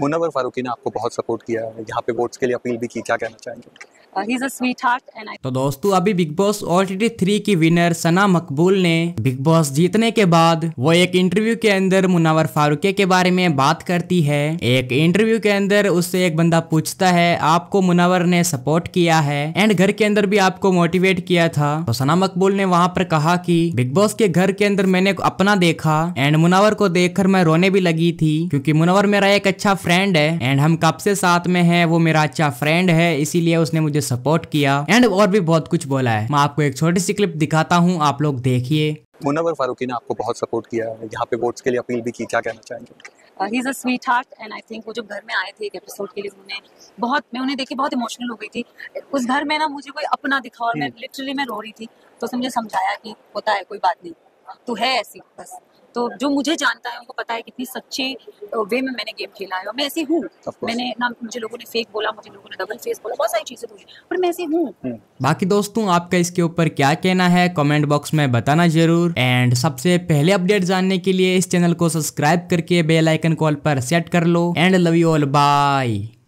मुनव्वर फारूकी ने आपको बहुत सपोर्ट किया है, यहाँ पे वोट्स के लिए अपील भी की, क्या कहना चाहेंगे? तो दोस्तों अभी बिग बॉस ओटीटी 3 की विनर सना मकबूल ने बिग बॉस जीतने के बाद वो एक इंटरव्यू के अंदर मुनव्वर फारूकी के बारे में बात करती है। एक इंटरव्यू के अंदर उससे एक बंदा पूछता है आपको मुनव्वर ने सपोर्ट किया है एंड घर के अंदर भी आपको मोटिवेट किया था, तो सना मकबूल ने वहाँ पर कहा कि बिग बॉस के घर के अंदर मैंने अपना देखा एंड मुनव्वर को देखकर मैं रोने भी लगी थी क्योंकि मुनव्वर मेरा एक अच्छा फ्रेंड है एंड हम कब से साथ में है, वो मेरा अच्छा फ्रेंड है, इसीलिए उसने मुझे सपोर्ट किया एंड और भी बहुत कुछ बोला है। मैं आपको एक छोटी सी क्लिप दिखाता हूँ, आप लोग देखिए। मुनव्वर फारूकी ने आपको बहुत सपोर्ट किया है, यहाँ पे वोट्स के लिए अपील भी की, क्या कहना चाहेंगे? He is a sweetheart and I think वो जब घर में आए थे एक एपिसोड के लिए मैं उन्हें देख के बहुत इमोशनल हो गई थी। उस घर में ना मुझे कोई अपना दिखा और मैं लिटरली मैं रो रही थी, तो उसने मुझे समझाया कि होता है, कोई बात नहीं, तो है ऐसी बस। तो जो मुझे जानता है उनको पता है कितनी सच्चे वे में मैंने गेम खेला है और मैं ऐसी हूँ। मैंने ना, मुझे लोगों ने फेक बोला, मुझे लोगों ने डबल फेस बोला, बहुत सारी चीजें बोली, पर मैं ऐसी हूँ। बाकी दोस्तों आपका इसके ऊपर क्या कहना है कमेंट बॉक्स में बताना जरूर एंड सबसे पहले अपडेट जानने के लिए इस चैनल को सब्सक्राइब करके बेल आइकन कॉल पर सेट कर लो and love you all, bye.